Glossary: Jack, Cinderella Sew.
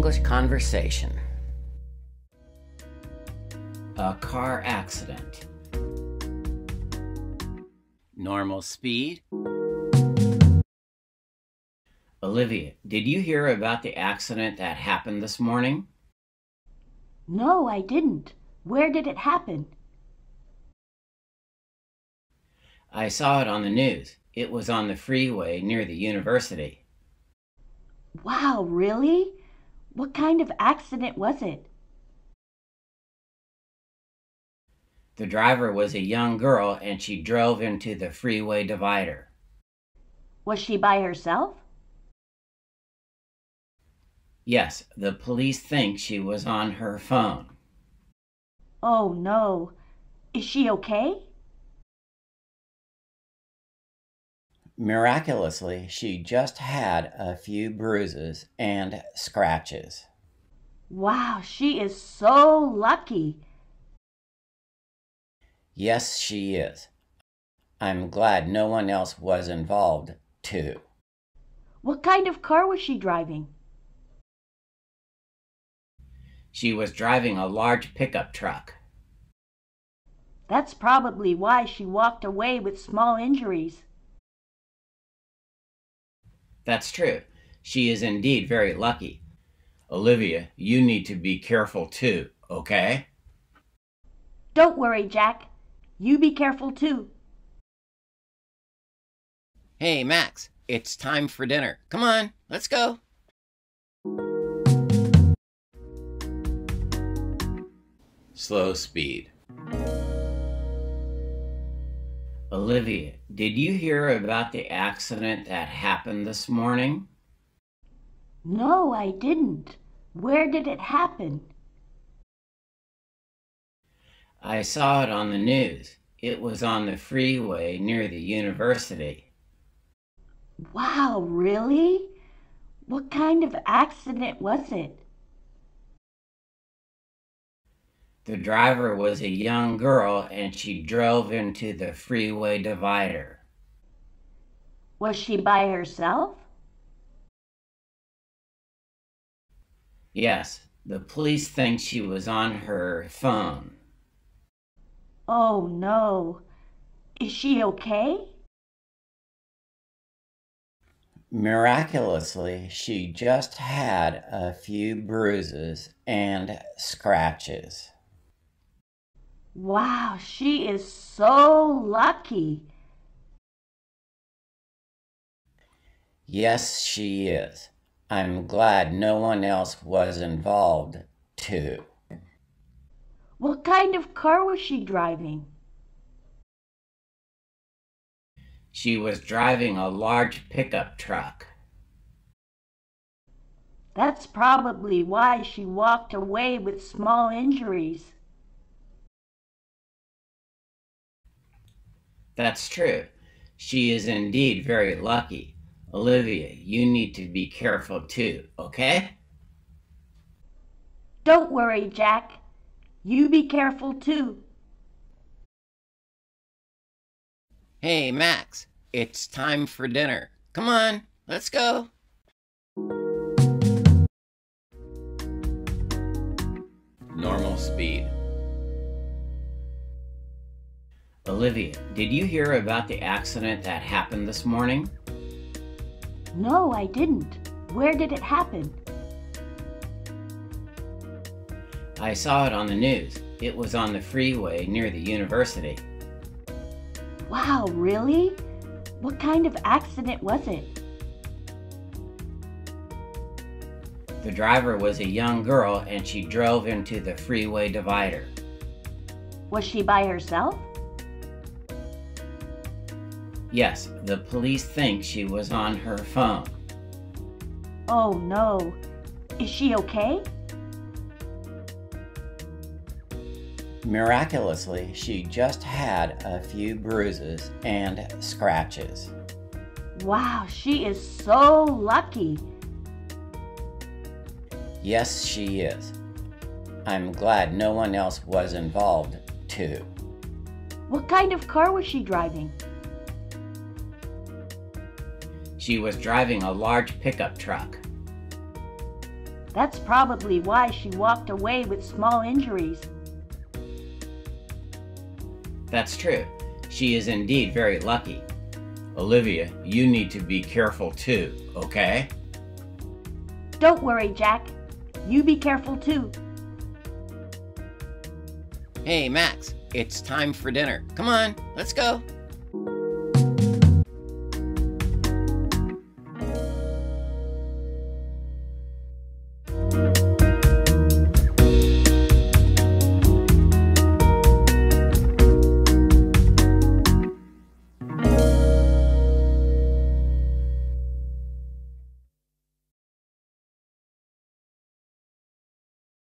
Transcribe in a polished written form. English conversation. A car accident. Normal speed. Olivia, did you hear about the accident that happened this morning? No, I didn't. Where did it happen? I saw it on the news. It was on the freeway near the university. Wow, really? What kind of accident was it? The driver was a young girl and she drove into the freeway divider. Was she by herself? Yes, the police think she was on her phone. Oh no. Is she okay? Miraculously, she just had a few bruises and scratches. Wow, she is so lucky. Yes, she is. I'm glad no one else was involved, too. What kind of car was she driving? She was driving a large pickup truck. That's probably why she walked away with small injuries. That's true. She is indeed very lucky. Olivia, you need to be careful too, okay? Don't worry, Jack. You be careful too. Hey, Max, it's time for dinner. Come on, let's go. Slow speed. Olivia, did you hear about the accident that happened this morning? No, I didn't. Where did it happen? I saw it on the news. It was on the freeway near the university. Wow, really? What kind of accident was it? The driver was a young girl and she drove into the freeway divider. Was she by herself? Yes, the police think she was on her phone. Oh no. Is she okay? Miraculously, she just had a few bruises and scratches. Wow, she is so lucky. Yes, she is. I'm glad no one else was involved, too. What kind of car was she driving? She was driving a large pickup truck. That's probably why she walked away with small injuries. That's true. She is indeed very lucky. Olivia, you need to be careful too, okay? Don't worry, Jack. You be careful too. Hey, Max, it's time for dinner. Come on, let's go. Normal speed. Olivia, did you hear about the accident that happened this morning? No, I didn't. Where did it happen? I saw it on the news. It was on the freeway near the university. Wow, really? What kind of accident was it? The driver was a young girl and she drove into the freeway divider. Was she by herself? Yes, the police think she was on her phone. Oh no. Is she okay? Miraculously, she just had a few bruises and scratches. Wow, she is so lucky. Yes, she is. I'm glad no one else was involved, too. What kind of car was she driving? She was driving a large pickup truck. That's probably why she walked away with small injuries. That's true. She is indeed very lucky. Olivia, you need to be careful too, okay? Don't worry, Jack. You be careful too. Hey, Max, it's time for dinner. Come on, let's go.